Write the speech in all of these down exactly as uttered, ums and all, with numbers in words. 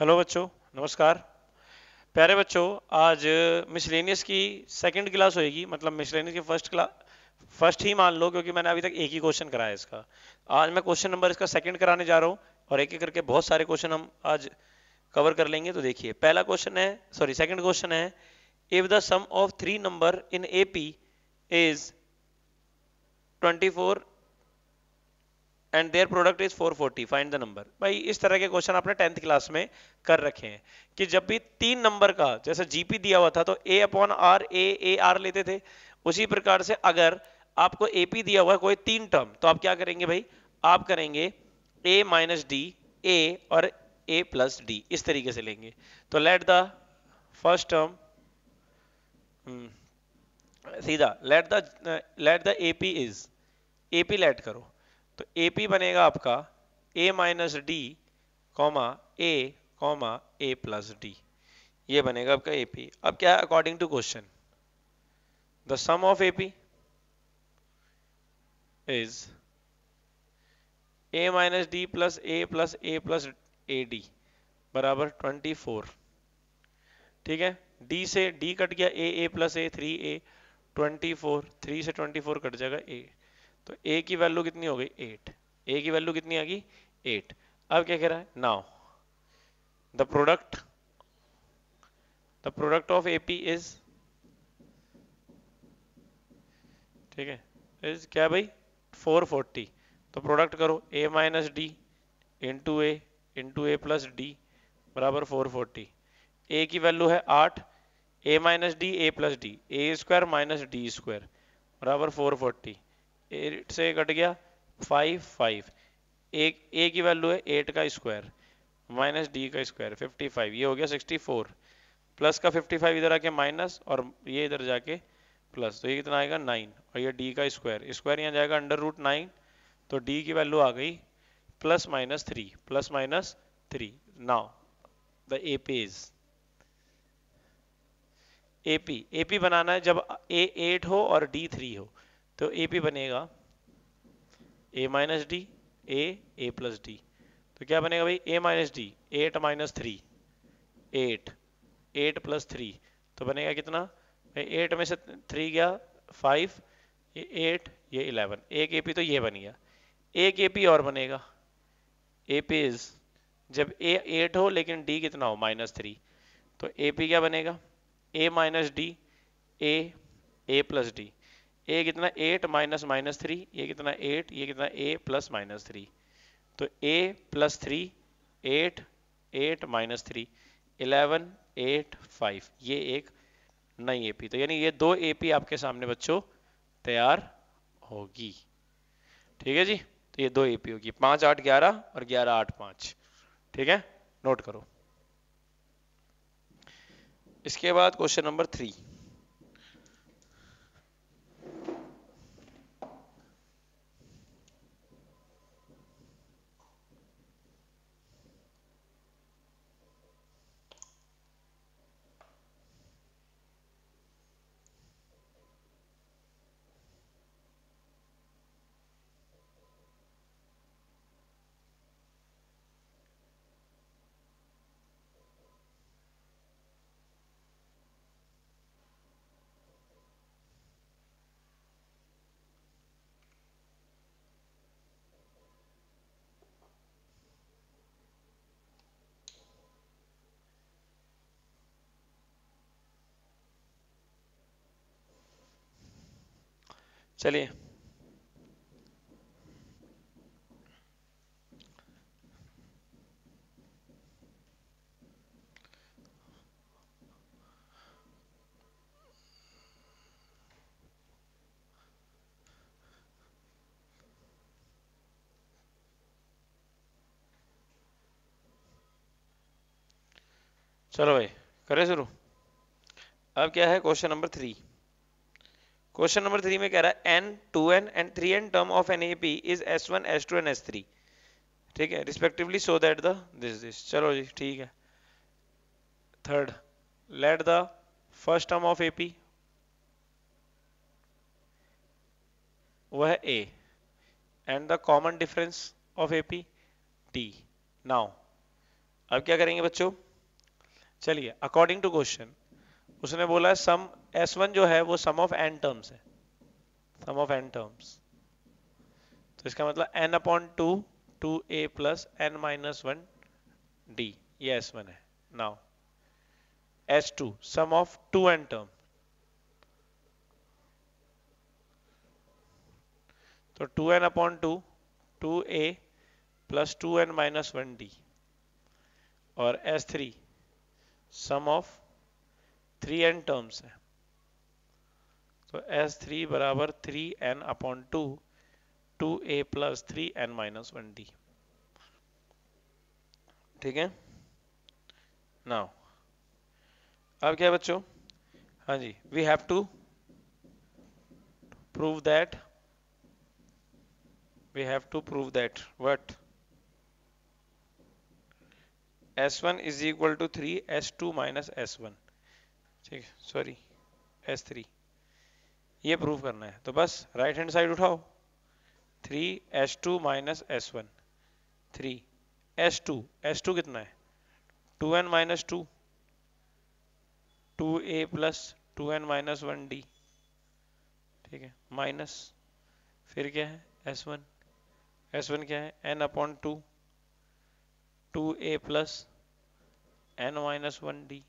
Hello बच्चों, नमस्कार। प्यारे बच्चों, आज मिसलेनियस की सेकंड क्लास होएगी, मतलब मिसलेनियस की फर्स्ट क्लास फर्स्ट ही मान लो, क्योंकि मैंने अभी तक एक ही क्वेश्चन कराया इसका। आज मैं क्वेश्चन नंबर इसका सेकंड कराने जा रहा हूँ और एक एक करके बहुत सारे क्वेश्चन हम आज कवर कर लेंगे। तो देखिए, पहला क्वेश्चन है, सॉरी सेकेंड क्वेश्चन है, if the sum of three number in A P is twenty four and their product is four forty, find the number. भाई इस तरह के क्वेश्चन आपने टेंथ क्लास में कर रखे हैं कि जब भी तीन नंबर का जैसे जीपी दिया हुआ था तो ए upon are a a are लेते थे, उसी प्रकार से अगर आपको एपी दिया हुआ है कोई तीन टर्म तो आप क्या करेंगे भाई, आप करेंगे ए माइनस डी ए और ए प्लस डी, इस तरीके से लेंगे। तो लेट द फर्स्ट टर्म सीधा let the let the AP is AP let करो तो एपी बनेगा आपका a minus D comma a comma a plus D, ये बनेगा आपका एपी। अब क्या है according to question, the sum of AP is a minus D plus a plus a plus A D बराबर ट्वेंटी फोर। ठीक है, डी से डी कट गया, a a plus a three a twenty four, three से twenty four cut जाएगा a, तो ए की value कितनी हो गई एट, ए की वैल्यू कितनी आ गई एट। अब क्या कह रहा है, now the product the product of AP is, ठीक है, इज क्या भाई फोर फोर्टी। तो प्रोडक्ट करो a minus D into a into A plus D बराबर फोर फोर्टी, ए की वैल्यू है आठ, a minus D A plus D A square minus D square बराबर फोर फोर्टी, एट से कट गया five five, एक a की value है एट का स्क्वायर माइनस डी का स्क्वायर फिफ्टी फाइव, ये हो गया सिक्सटी फोर, प्लस का फिफ्टी फाइव इधर आके माइनस और ये इधर जाके प्लस, तो ये कितना आएगा नाइन और ये डी का स्क्वायर स्क्वायर यहाँ जाएगा अंडर रूट नाइन, तो डी की वैल्यू आ गई plus minus three plus minus three. Now the A P is AP AP बनाना है जब ए एट हो और डी थ्री हो, तो A P बनेगा A minus D a a plus D, तो क्या बनेगा भाई A minus d eight minus three eight eight plus three, तो बनेगा कितना, एट में से थ्री गया फाइव, ये एट ये इलेवन, एक A P तो ये बन गया। एक A P और बनेगा, A P इज जब A एट हो लेकिन D कितना हो माइनस थ्री, तो A P क्या बनेगा A minus D a a plus D, a कितना एट माइनस माइनस थ्री, ये कितना एट, ये कितना ए प्लस माइनस थ्री, तो a plus three eight eight minus three eleven eight five, ये एक नई एपी। तो यानी ये दो एपी आपके सामने बच्चों तैयार होगी। ठीक है जी, तो ये दो एपी होगी, पाँच आठ ग्यारह और ग्यारह आठ पाँच। ठीक है, नोट करो। इसके बाद क्वेश्चन नंबर थ्री, चलिए चलो भाई करें शुरू। अब क्या है question number three. Question number three में कह रहा है n two n and three n term of an A P is S one S two and S three, ठीक है, respectively so that the this this. चलो जी ठीक है। Third, let the first term of A P वो है a and the common difference of A P d. Now अब क्या करेंगे बच्चों, चलिए अकॉर्डिंग टू क्वेश्चन उसने बोला सम एस वन जो है वो सम ऑफ एन टर्म्स है, सम ऑफ एन टर्म्स, तो इसका मतलब n upon two two a plus n minus one d, ये एस वन है। Now S two sum of two n term, तो two n upon two two a plus two n minus one d, और S three sum of three n terms है, तो S three बराबर three n upon two two a plus three n minus one d, ठीक है। Now अब क्या है बच्चों, हाँ जी, we have to prove that, we have to prove that what S one is equal to three S two minus S one, ठीक है, सॉरी एस थ्री, ये प्रूव करना है। तो बस राइट हैंड साइड उठाओ, three S two minus S one, three S two, S two कितना है two n minus two two a plus two n minus one d, ठीक है, माइनस फिर क्या है एस वन, एस वन क्या है n upon two two a plus n minus one d,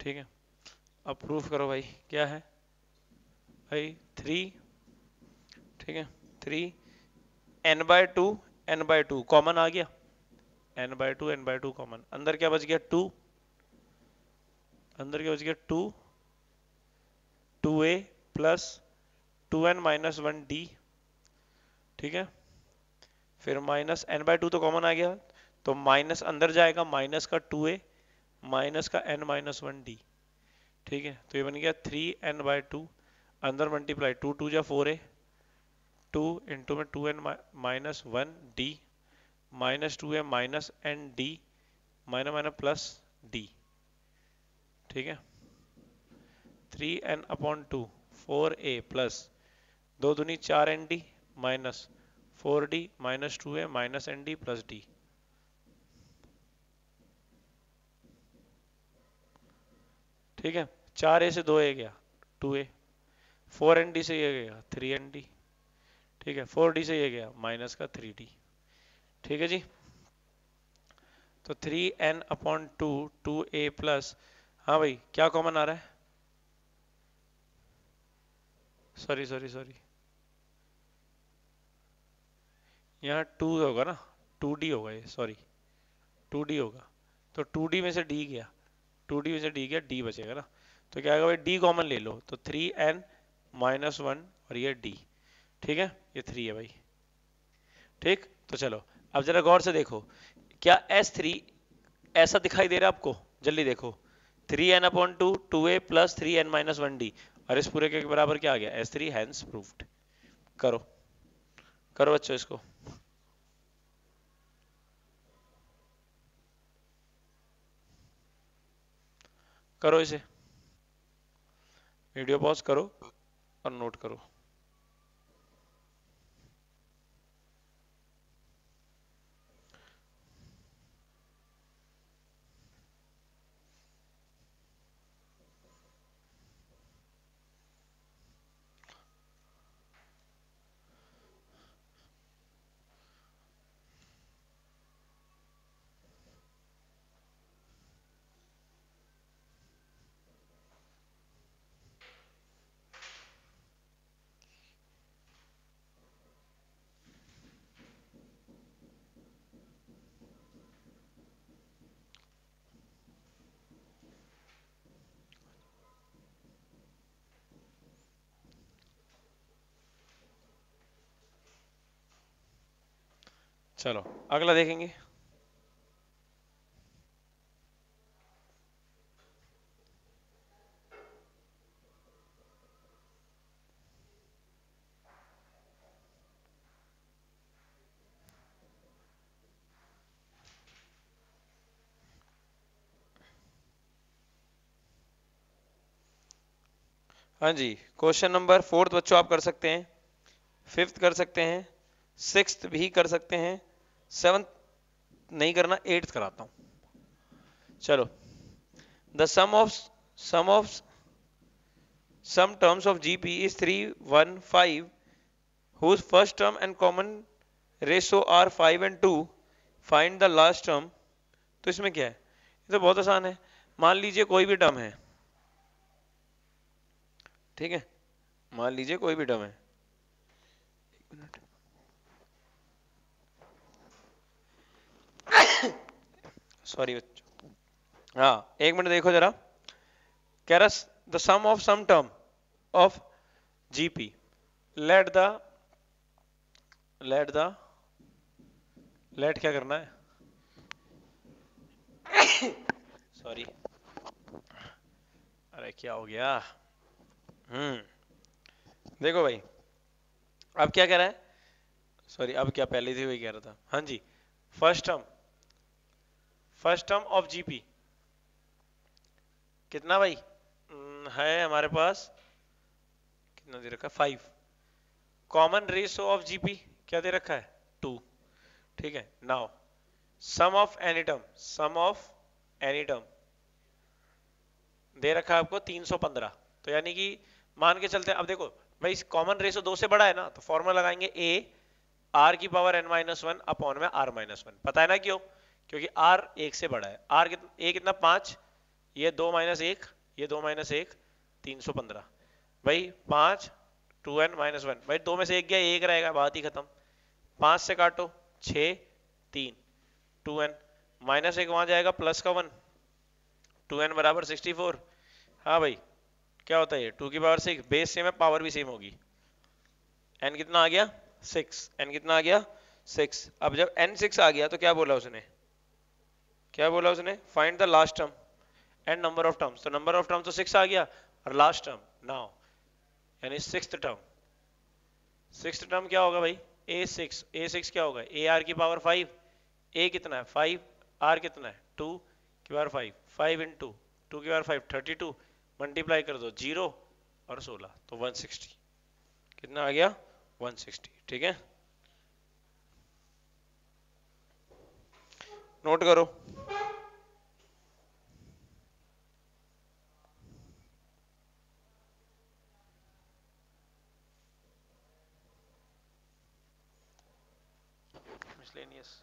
ठीक है। अब प्रूफ करो भाई, क्या है भाई थ्री, ठीक है, three n by two n by two common आ गया, n by two n by two common, अंदर क्या बच गया टू, अंदर क्या बच गया two two a plus two n minus one d, ठीक है, फिर माइनस एन बाय टू तो कॉमन आ गया, तो माइनस अंदर जाएगा, माइनस का टू ए माइनस का एन माइनस वन डी, ठीक है, तो ये बन गया थ्री एन बाय टू, अंदर मल्टीप्लाई टू टू जा फोर ए, टू इंटू में two n minus one d minus two a minus n d minus minus plus d, ठीक है, three n upon two four a plus दो दूनी चार n d minus four d minus two a minus n d plus d, ठीक है, चार a से दो ए गया two a, four n d से ये गया थ्री एन डी, ठीक है, फोर डी से ये गया माइनस का थ्री डी, ठीक है जी। तो three n upon two two a plus, हाँ भाई क्या कॉमन आ रहा है, सॉरी सॉरी सॉरी यहाँ टू होगा ना, टू डी होगा ये, सॉरी टू डी होगा, तो टू डी में से डी गया, टू डी में से डी गया, डी बचेगा ना, तो क्या आएगा भाई डी कॉमन ले लो, तो थ्री एन माइनस वन और ये डी, ठीक है, ये थ्री है भाई, ठीक। तो चलो अब जरा गौर से देखो, क्या एस थ्री ऐसा दिखाई दे रहा है आपको, जल्दी देखो, three n upon two two a plus three n minus one d, और इस पूरे के बराबर क्या आ गया एस थ्री, हैंस प्रूव्ड। करो करो बच्चों इसको, करो इसे, वीडियो पॉज करो और नोट करो। चलो अगला देखेंगे, हाँ जी, क्वेश्चन नंबर फोर्थ बच्चों आप कर सकते हैं, फिफ्थ कर सकते हैं, सिक्स्थ भी कर सकते हैं, सेवंथ नहीं करना, एट्थ कराता हूं। चलो, the sum of sum of sum terms of G P is three one five whose first term and common ratio are five and two, find the last term. तो इसमें क्या है, ये तो बहुत आसान है। मान लीजिए कोई भी टर्म है, ठीक है, मान लीजिए कोई भी टर्म है, एक मिनट, सॉरी बच्चों, हाँ एक मिनट, देखो जरा, कह रहा the sum of sum term of GP, let the let the let क्या करना है, सॉरी, अरे क्या हो गया, हम्म देखो भाई, अब क्या कह रहा है, सॉरी, अब क्या पहले से वही कह रहा था, हाँ जी, first term first term of GP कितना भाई है हमारे पास, कितना दे रखा है, five, common ratio of GP क्या दे रखा है, टू, ठीक है। Now sum of any term, sum of any term दे रखा है आपको तीन सौ पंद्रह, तो यानी कि मान के चलते हैं, अब देखो भाई कॉमन रेशो दो से बड़ा है ना, तो फॉर्मूला लगाएंगे ए आर की power n minus one upon में आर माइनस वन, पता है ना क्यों, क्योंकि आर एक से बड़ा है, आर कितना, ए कितना पांच, ये दो माइनस एक, ये दो माइनस एक, तीन सौ पंद्रह भाई, पांच टू एन माइनस वन, भाई दो में से एक गया, एक रहेगा, बात ही खत्म, पांच से काटो छ, तीन, टू एन माइनस एक वहां जाएगा, प्लस का वन, टू एन बराबर सिक्सटी फोर, हाँ भाई क्या होता है ये टू की पावर सिक्स, बेस सेम है पावर भी सेम होगी, एन कितना आ गया सिक्स, एन कितना आ गया सिक्स। अब जब एन सिक्स आ गया तो क्या बोला उसने, क्या बोला उसने, find the last term and number of terms, तो नंबर ऑफ टर्म्स तो सिक्स आ गया और लास्ट टर्म, नाउ यानी सिक्स्थ टर्म, सिक्स्थ टर्म क्या होगा भाई, ए सिक्स, ए सिक्स क्या होगा, ए आर की पावर फाइव, ए कितना है फाइव, आर कितना है टू की power five, five in two, two की power five thirty two, multiply कर दो जीरो और सोलह, तो वन सिक्सटी कितना आ गया, वन सिक्सटी, ठीक है, नोट करो। मिसलेनियस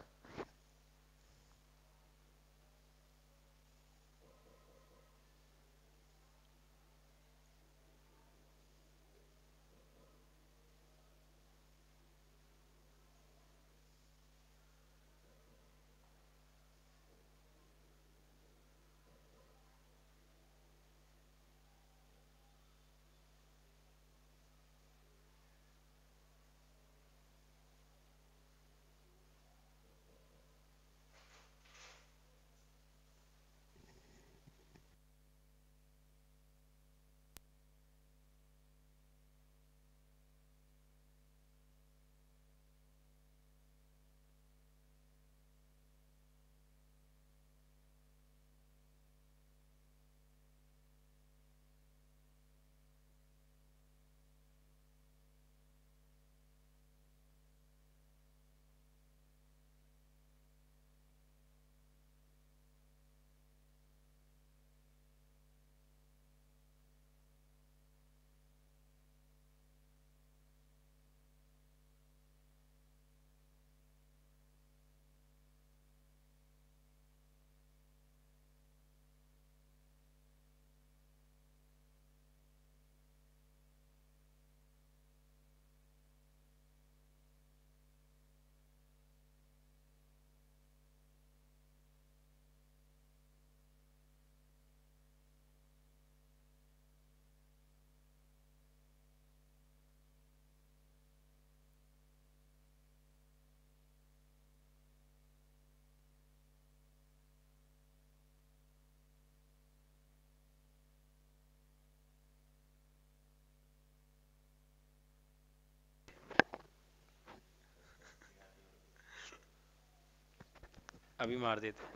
अभी मार देते हैं।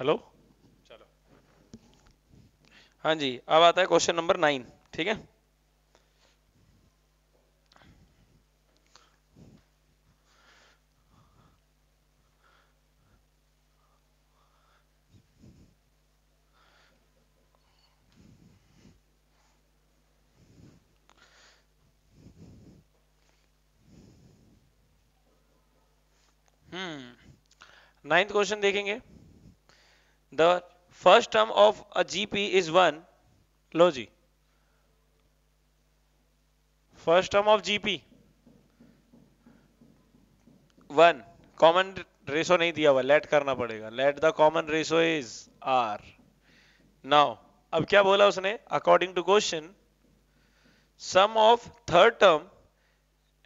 हेलो, चलो हाँ जी, अब आता है क्वेश्चन नंबर नाइन। ठीक है, नाइन्थ क्वेश्चन देखेंगे। The first term of a GP is one. लो जी, first term of GP one, common ratio नहीं दिया हुआ, लेट करना पड़ेगा। Let the common ratio is are. Now अब क्या बोला उसने, according to question sum of third term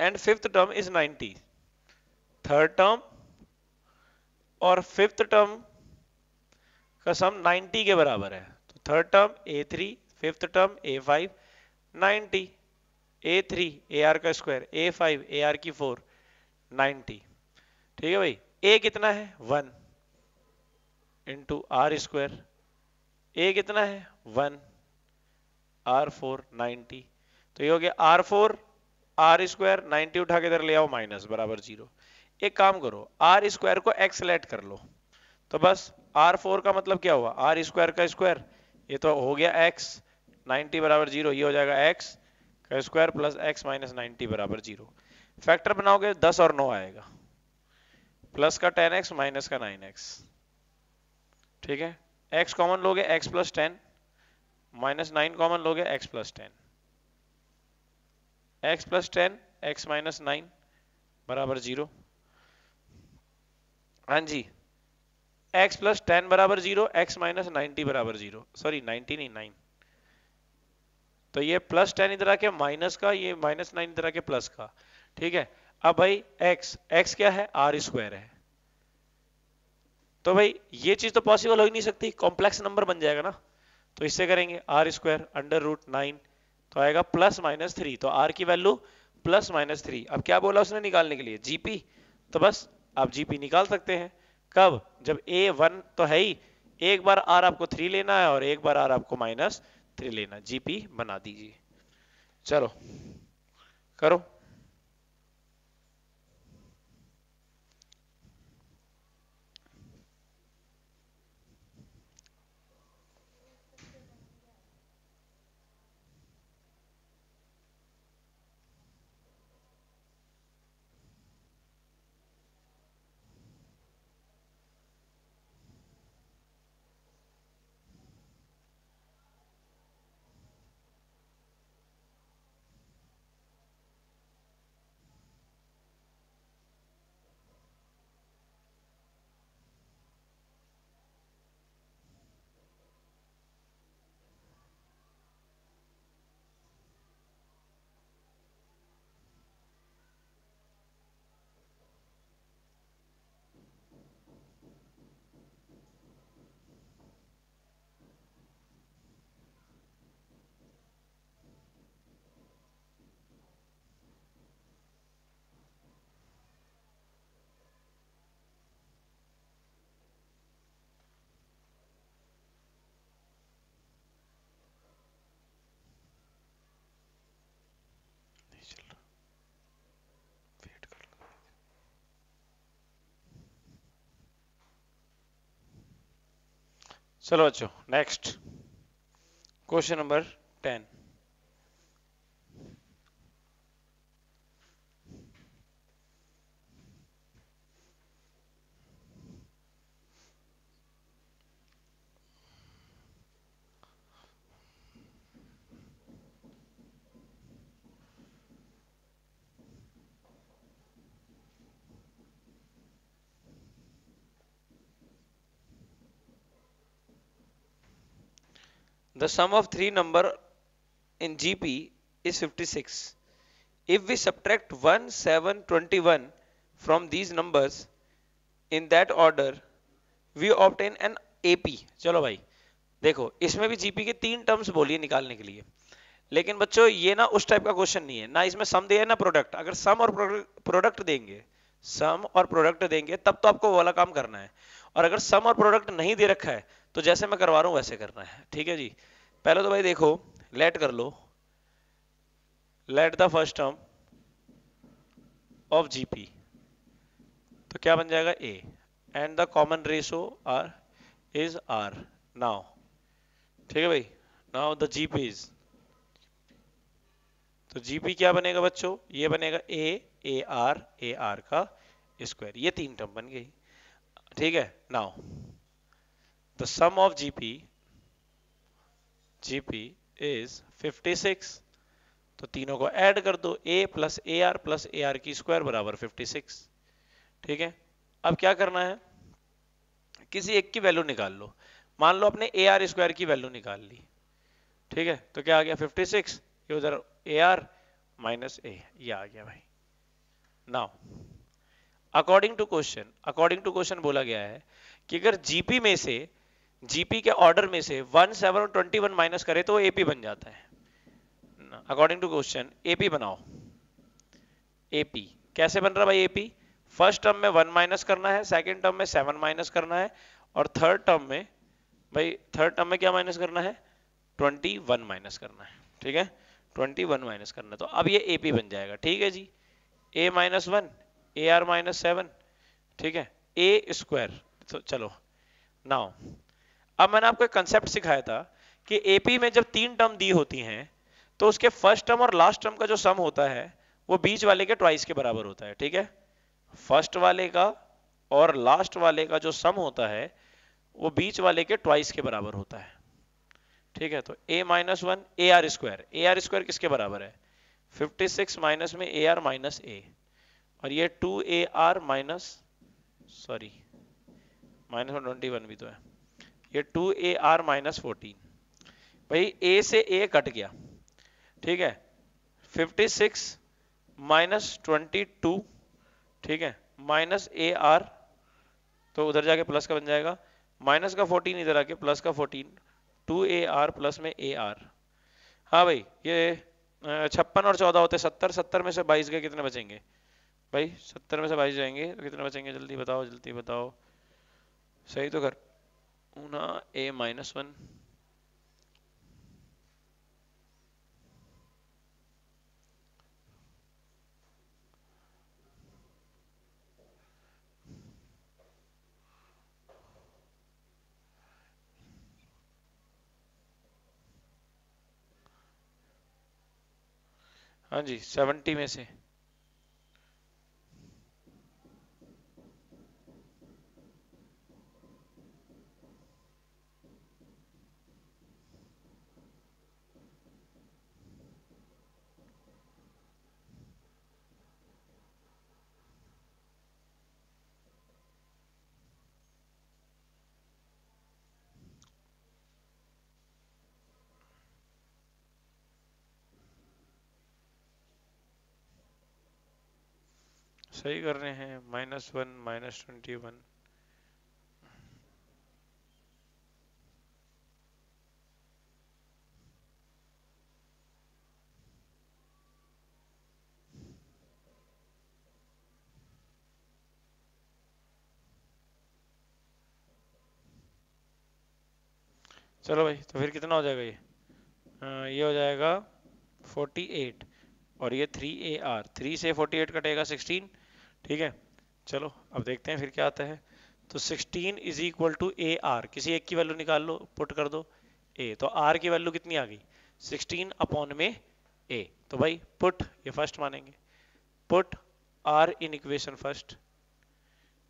and fifth term is ninety. Third term और फिफ्थ टर्म का सम नाइंटी के बराबर है। तो third term a three, fifth term a five, ninety, a three a r का square, a five a are की four, ninety. ठीक है भाई, ए कितना है one into r square, a कितना है वन, आर फोर, नाइंटी। तो ये हो गया r four r square, ninety उठा के इधर ले आओ माइनस, बराबर जीरो। एक काम करो, आर स्क्वायर को एक्स लेट कर लो, तो बस आर फोर का मतलब क्या हुआ, आर स्क्वायर का स्क्वायर, ये तो हो गया एक्स, नाइंटी बराबर जीरो, ये हो जाएगा एक्स का square plus x minus ninety बराबर जीरो। फैक्टर बनाओगे दस और नौ आएगा, प्लस का टेन एक्स माइनस का नाइन एक्स। ठीक है, एक्स कॉमन लोगे x plus ten, minus nine common लोगे x plus ten, x plus ten x minus nine बराबर जीरो। हाँ जी, x प्लस टेन बराबर जीरो, एक्स माइनस नाइन्टी बराबर जीरो, सॉरी नाइन्टी नहीं नाइन। तो ये प्लस टेन इधर आके माइनस का, ये माइनस नाइन इधर आके प्लस का। ठीक है, अब भाई x x क्या है, आर स्क्वायर है, तो भाई ये चीज तो पॉसिबल हो ही नहीं सकती, कॉम्प्लेक्स नंबर बन जाएगा ना। तो इससे करेंगे r square under root nine, तो आएगा प्लस माइनस थ्री, तो आर की वैल्यू प्लस माइनस थ्री। अब क्या बोला उसने निकालने के लिए, जीपी, तो बस आप जीपी निकाल सकते हैं। कब, जब ए वन तो है ही, एक बार आर आपको थ्री लेना है और एक बार आर आपको माइनस थ्री लेना, जीपी बना दीजिए। चलो करो, चलो बच्चों next question number ten. The sum of three number in G P is fifty-six. If we subtract one, seven, twenty-one from these numbers in that order, we obtain an A P. चलो भाई देखो, इसमें भी G P के तीन terms बोलिए निकालने के लिए, लेकिन बच्चों ये ना उस टाइप का क्वेश्चन नहीं है, ना इसमें सम दिया है ना प्रोडक्ट। अगर सम और प्रोडक्ट देंगे, सम और प्रोडक्ट देंगे तब तो आपको वो वाला काम करना है। और अगर सम और प्रोडक्ट नहीं दे रखा है तो जैसे मैं करवा रहा हूं वैसे करना है। ठीक है जी, पहले तो भाई देखो लेट कर लो, let the first term of GP तो क्या बन जाएगा ए and the common ratio are is are now. ठीक है भाई, नाउ द जीपी इज, तो जीपी क्या बनेगा बच्चों, ये बनेगा a a r A r का स्क्वायर, ये तीन टर्म बन गई। ठीक है, now the sum of GP GP is fifty six, तो तीनों को ऐड कर दो, a plus A r plus A R की स्क्वायर बराबर फिफ्टी सिक्स। ठीक है, अब क्या करना है, किसी एक की वैल्यू निकाल लो, मान लो आपने ए आर स्क्वायर की वैल्यू निकाल ली। ठीक है, तो क्या आ गया फिफ्टी सिक्स, ये उधर ए आर माइनस ए, ये आ गया भाई। Now according to question, according to question बोला गया है कि अगर जीपी में से, जीपी के ऑर्डर में से वन सेवन और ट्वेंटी वन माइनस करे तो एपी बन जाता है। अकॉर्डिंग टू क्वेश्चन एपी बनाओ, एपी कैसे बन रहा भाई, एपी फर्स्ट टर्म में वन माइनस करना है, सेकंड टर्म में सेवन माइनस करना है, और थर्ड टर्म में भाई, थर्ड टर्म में क्या माइनस करना है, ट्वेंटी वन माइनस करना है। ठीक है, ट्वेंटी वन माइनस करना है, तो अब ये एपी बन जाएगा। ठीक है जी, a minus one a are minus seven, ठीक है ए स्क्वायर। तो चलो नाउ, अब मैंने आपको एक कंसेप्ट सिखाया था कि एपी में जब तीन टर्म दी होती हैं तो उसके फर्स्ट टर्म और लास्ट टर्म का जो सम होता है वो बीच वाले के ट्वाइस के बराबर होता है। ठीक है, फर्स्ट वाले का और लास्ट वाले का जो सम होता है वो बीच वाले के ट्वाइस के बराबर होता है। ठीक है, तो a minus one a are square, a are square किसके बराबर है, फिफ्टी सिक्स माइनस में ए आर माइनस ए, और ये two a are minus, sorry minus one twenty one भी तो है, ये two a are minus fourteen, भाई a से a कट गया। ठीक है, fifty six minus twenty two, ठीक है माइनस ए आर, तो उधर जाके प्लस का बन जाएगा, माइनस का फोर्टीन इधर आके प्लस का fourteen, two a r plus में ए आर। हाँ भाई ये छप्पन और चौदह होते सत्तर, सत्तर में से बाईस गए कितने बचेंगे भाई, सत्तर में से बाईस जाएंगे तो कितने बचेंगे, जल्दी बताओ जल्दी बताओ, सही तो कर ना, ए माइनस वन हाँ जी सेवेंटी में से, सही कर रहे हैं, minus one minus twenty one चलो भाई, तो फिर कितना हो जाएगा ये आ, ये हो जाएगा फोर्टी एट और ये थ्री ए आर, थ्री से फोर्टी एट कटेगा सिक्सटीन। ठीक है, चलो अब देखते हैं फिर क्या आता है, तो sixteen is equal to a r, किसी एक की वैल्यू निकाल लो, पुट कर दो ए, तो आर की वैल्यू कितनी आ गई सिक्सटीन अपॉन में ए, तो भाई पुट, ये फर्स्ट मानेंगे, put r in equation first,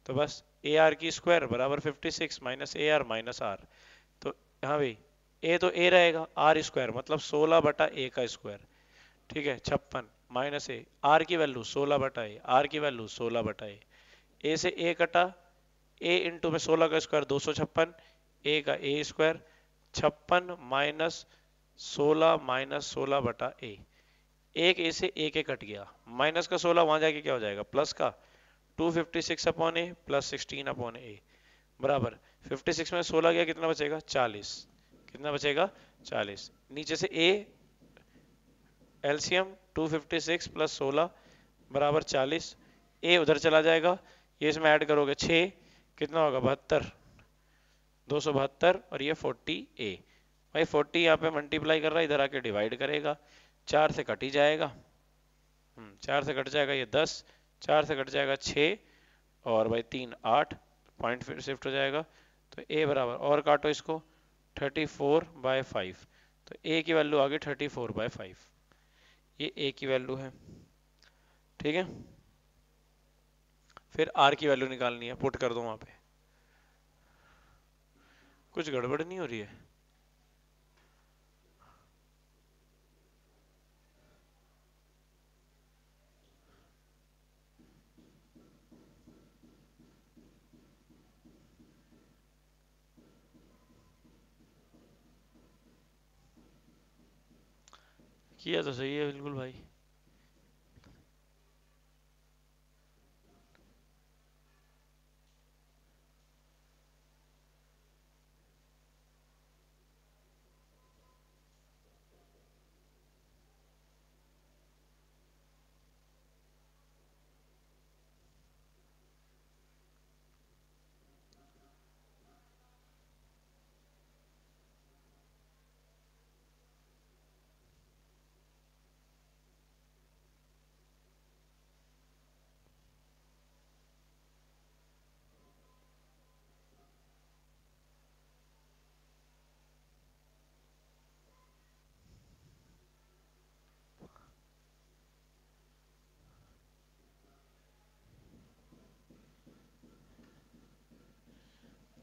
तो बस ए आर की स्क्वायर बराबर fifty six minus A R minus r, तो हाँ भाई ए तो ए रहेगा, आर स्क्वायर मतलब सोलह बटा ए का स्क्वायर। ठीक है, छप्पन माइनस ए, आर की वैल्यू सोलह बटा ए, आर की वैल्यू सोलह बटा ए, ए से ए कटा, ए इंटू में सोलह का स्क्वायर दो सौ छप्पन, ए का ए स्क्वायर, छप्पन माइनस सोलह माइनस सोलह बटा ए, एक ए से ए के कट गया, माइनस का सोलह वहां जाके क्या हो जाएगा प्लस का टू फिफ्टी सिक्स अपॉन ए प्लस सिक्सटीन अपॉन ए बराबर फिफ्टी सिक्स में सोलह गया कितना बचेगा चालीस, कितना बचेगा चालीस, नीचे से a LCM two fifty six plus सोलह बराबर चालीस, ए उधर चला जाएगा, ये इसमें ऐड करोगे छः कितना होगा बहत्तर, दो सौ बहत्तर और ये फोर्टी ए। भाई फोर्टी यहाँ पे मल्टीप्लाई कर रहा है, इधर आके डिवाइड करेगा, चार से कट ही जाएगा, चार से कट जाएगा ये दस, चार से कट जाएगा छः और भाई तीन आठ, पॉइंट फिर शिफ्ट हो जाएगा। तो ए बराबर, और काटो इसको, थर्टी फोर बाय फाइव, तो ए की वैल्यू आ गई थर्टी फोर बाय फाइव, ये ए की वैल्यू है। ठीक है, फिर आर की वैल्यू निकालनी है, पुट कर दो वहां पे। कुछ गड़बड़ नहीं हो रही है? किया तो सही है बिल्कुल भाई,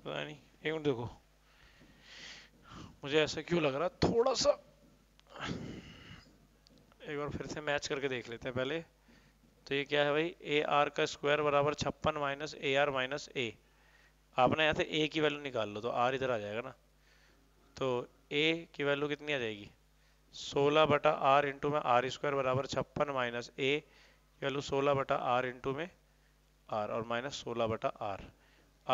पता नहीं। एक मिनट देखो, मुझे ऐसा क्यों लग रहा, थोड़ा सा एक बार फिर से मैच करके देख लेते हैं पहले। तो ये क्या है भाई, ए आर का स्क्वायर बराबर छप्पन माइनस ए आर माइनस ए। आपने यहाँ से ए की वैल्यू निकाल लो तो आर इधर आ जाएगा ना, तो ए की वैल्यू कितनी आ जाएगी, सोलह बटा आर इंटू में आर स्क्वायर बराबर छप्पन माइनस ए की वैल्यू सोलह बटा आर इंटू में आर और माइनस सोलह बटा आर,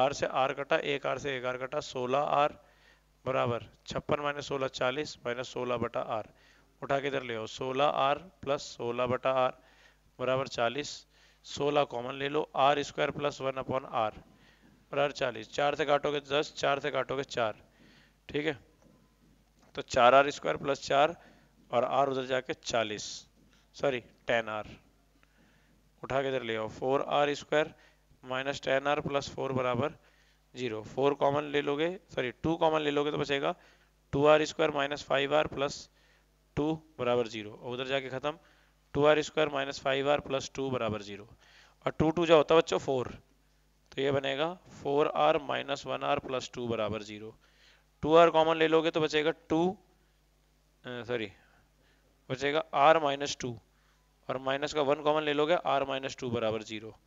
आर से आर कटा, एक आर से एक आर कटा, सोलह आर बराबर छप्पन माइनस सोलह चालीस माइनस सोलह बटा आर, उठा के इधर ले आओ, सोलह आर प्लस सोलह बटा आर बराबर चालीस, सोलह कॉमन ले लो, r square plus one upon r बराबर चालीस, चार से काटोगे दस, चार से काटोगे चार। ठीक है, तो चार आर स्क्वायर प्लस चार और आर उधर जाके चालीस, सॉरी टेन आर, उठा के इधर ले आओ, four r square minus ten r plus four बराबर जीरो, फोर कॉमन ले लोगे, सॉरी टू कॉमन ले लोगे तो बचेगा two r square minus five r plus two बराबर जीरो, उधर जाके खत्म, two r square minus five r plus two बराबर जीरो, और टू टू जो होता है बच्चों फोर, तो ये बनेगा four r minus one r plus two बराबर जीरो, टू आर कॉमन ले लोगे तो बचेगा टू, सॉरी बचेगा आर माइनस टू और माइनस का वन कॉमन ले लोगे, आर माइनस टू बराबर जीरो।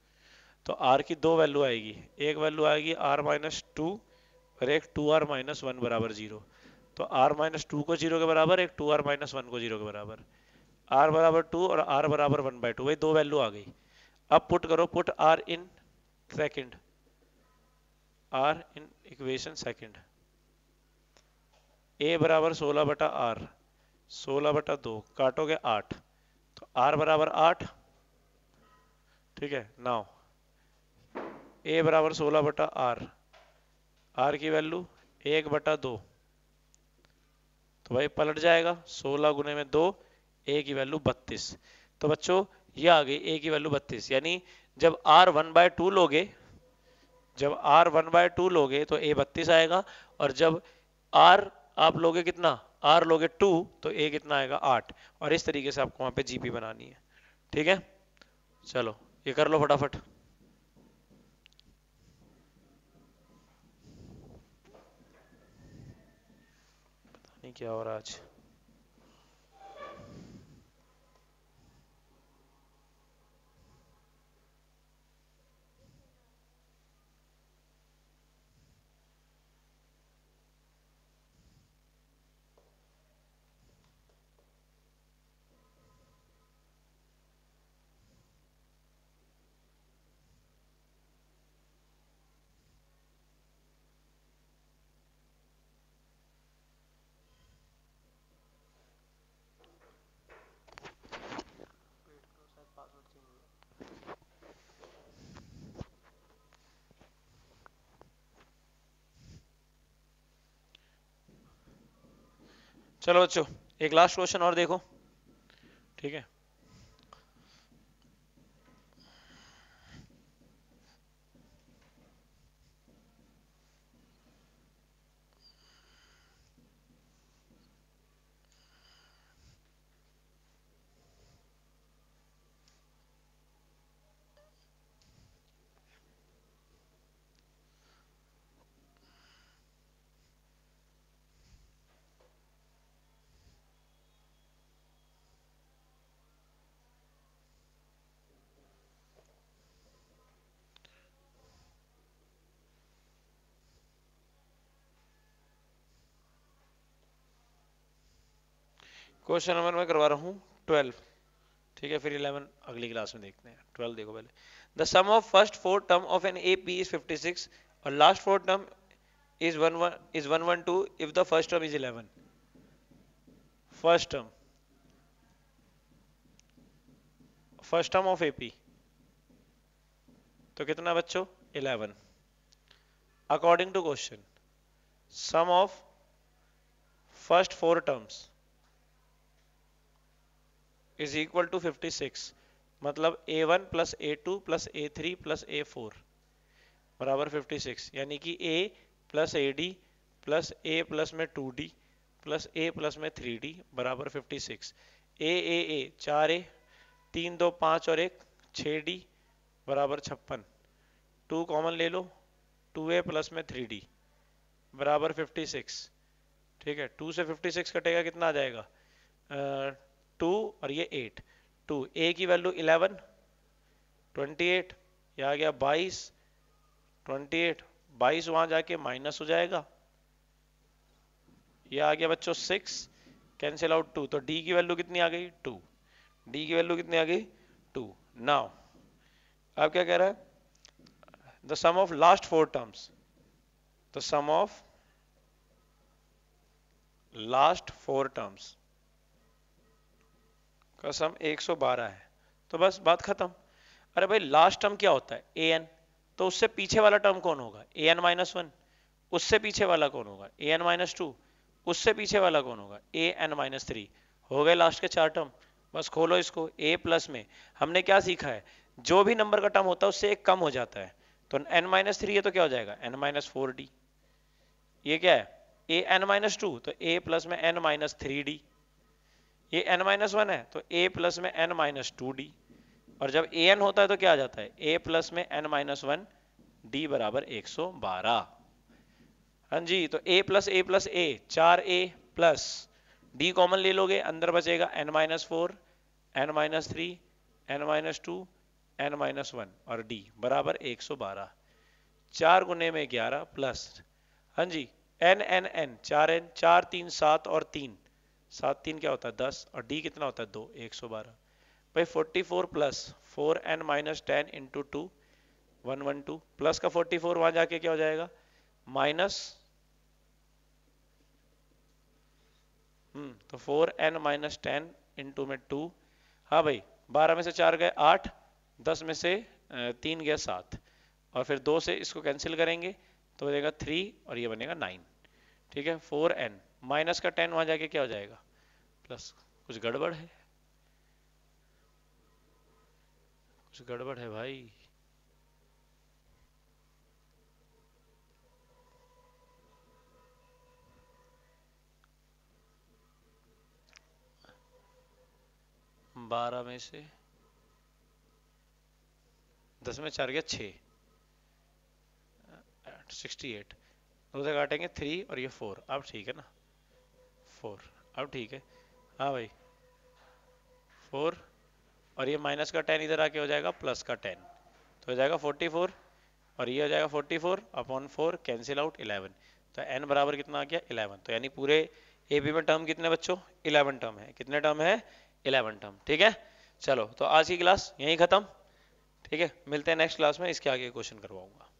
तो R की दो वैल्यू आएगी, एक वैल्यू आएगी R माइनस टू और एक टू आर माइनस वन बराबर जीरो। तो R माइनस टू को जीरो के बराबर, एक टू आर माइनस वन को जीरो के बराबर, R बराबर टू और R बराबर वन बाई टू, वही दो वैल्यू आ गई। अब पुट करो, put R in second, R in equation second, A बराबर सोलह बटा आर, सोलह बटा दो काटोगे आठ, तो R बराबर आठ। ठीक है, नाउ ए बराबर सोलह बटा आर, आर की वैल्यू एक बटा दो, तो भाई पलट जाएगा, सोलह गुने में दो, ए की वैल्यू बत्तीस। तो बच्चों ये आ गई ए की वैल्यू बत्तीस, यानी जब आर वन बाय टू लोगे, जब आर वन बाय टू लोगे तो ए बत्तीस आएगा, और जब आर आप लोगे कितना, आर लोगे टू तो ए कितना आएगा आठ। और इस तरीके से आपको वहां पे जीपी बनानी है। ठीक है, चलो ये कर लो फटाफट। क्या हो रहा आज, चलो बच्चों एक लास्ट क्वेश्चन और देखो, ठीक है। क्वेश्चन नंबर मैं करवा रहा हूँ ट्वेल्व, ठीक है, फिर इलेवन अगली क्लास में देखते हैं। ट्वेल्व देखो पहले, the sum of first four term of an A P is fifty six और last four term is one is one one two if the first term is eleven. First term first term of A P तो कितना बच्चों, eleven. According to question sum of first four terms is equal to fifty six, मतलब a one plus a two plus a three plus a four बराबर fifty six, यानी कि a plus A d plus a plus में two d plus a plus में three d बराबर fifty six. A a a चार a, तीन दो पाँच और एक छः डी बराबर छप्पन, टू कॉमन ले लो, टू ए प्लस में थ्री डी बराबर फिफ्टी सिक्स, ठीक है। टू से फिफ्टी सिक्स कटेगा, कितना आ जाएगा uh, टू और ये एट, टू ए की वैल्यू इलेवन, ट्वेंटी एट, यह आ गया बाईस, ट्वेंटी एट, बाईस वहां जाके माइनस हो जाएगा, ये आ गया बच्चों सिक्स, कैंसिल आउट टू, तो डी की वैल्यू कितनी आ गई टू, डी की वैल्यू कितनी आ गई टू। नाउ अब क्या कह रहा है, the sum of last four terms, the sum of last four terms sum एक सौ बारह है, तो बस बात खत्म। अरे भाई लास्ट टर्म क्या होता है, ए एन, तो उससे पीछे वाला टर्म कौन होगा, ए एन माइनस वन, उससे पीछे वाला कौन होगा, ए एन माइनस टू, उससे पीछे वाला कौन होगा, ए एन माइनस थ्री, हो गए लास्ट के चार टर्म। बस खोलो इसको, ए प्लस में हमने क्या सीखा है, जो भी नंबर का टर्म होता है उससे एक कम हो जाता है, तो एन माइनस थ्री है तो क्या हो जाएगा एन माइनस फोर डी, ये क्या है ए एन माइनस टू, तो ए प्लस में एन माइनस थ्री डी, ये एन माइनस वन है तो ए प्लस में एन माइनस टू डी, और जब ए एन होता है तो क्या आ जाता है ए प्लस में एन माइनस वन डी बराबर एक सौ बारह। हाँ जी, तो ए प्लस ए प्लस ए चार ए प्लस डी कॉमन ले लोगे, अंदर बचेगा n minus four n minus three n minus two n minus one और डी बराबर एक सौ बारह। चार गुने में ग्यारह प्लस, हाँ जी, एन एन एन चार एन, चार तीन सात और तीन, सात तीन क्या होता है दस और डी कितना होता है दो, एक सौ बारह। भाई forty four plus four n minus ten into two one one two plus का फोर्टी फोर वहां जाके क्या हो जाएगा माइनस, हम्म तो four n minus ten into में टू, हाँ भाई बारह में से चार गए आठ, दस में से तीन गया सात, और फिर दो से इसको कैंसिल करेंगे तो बनेगा थ्री और ये बनेगा नाइन, ठीक है। फोर एन माइनस का टेन वहां जाके क्या हो जाएगा प्लस, कुछ गड़बड़ है, कुछ गड़बड़ है भाई, बारह में से दस में चार गया छः, सिक्सटी एट उधर काटेंगे थ्री और ये फोर, अब ठीक है ना फोर, अब ठीक है, हाँ भाई फोर और ये माइनस का टेन इधर आके हो जाएगा प्लस का टेन, तो हो जाएगा फोर्टी फोर और ये हो जाएगा forty four upon four cancel out eleven, तो एन बराबर कितना आ गया इलेवन। तो यानी पूरे ए बी में टर्म कितने बच्चों इलेवन टर्म है, कितने टर्म है इलेवन टर्म, ठीक है। चलो तो आज की क्लास यहीं खत्म, ठीक है, मिलते हैं नेक्स्ट क्लास में, इसके आगे क्वेश्चन करवाऊंगा।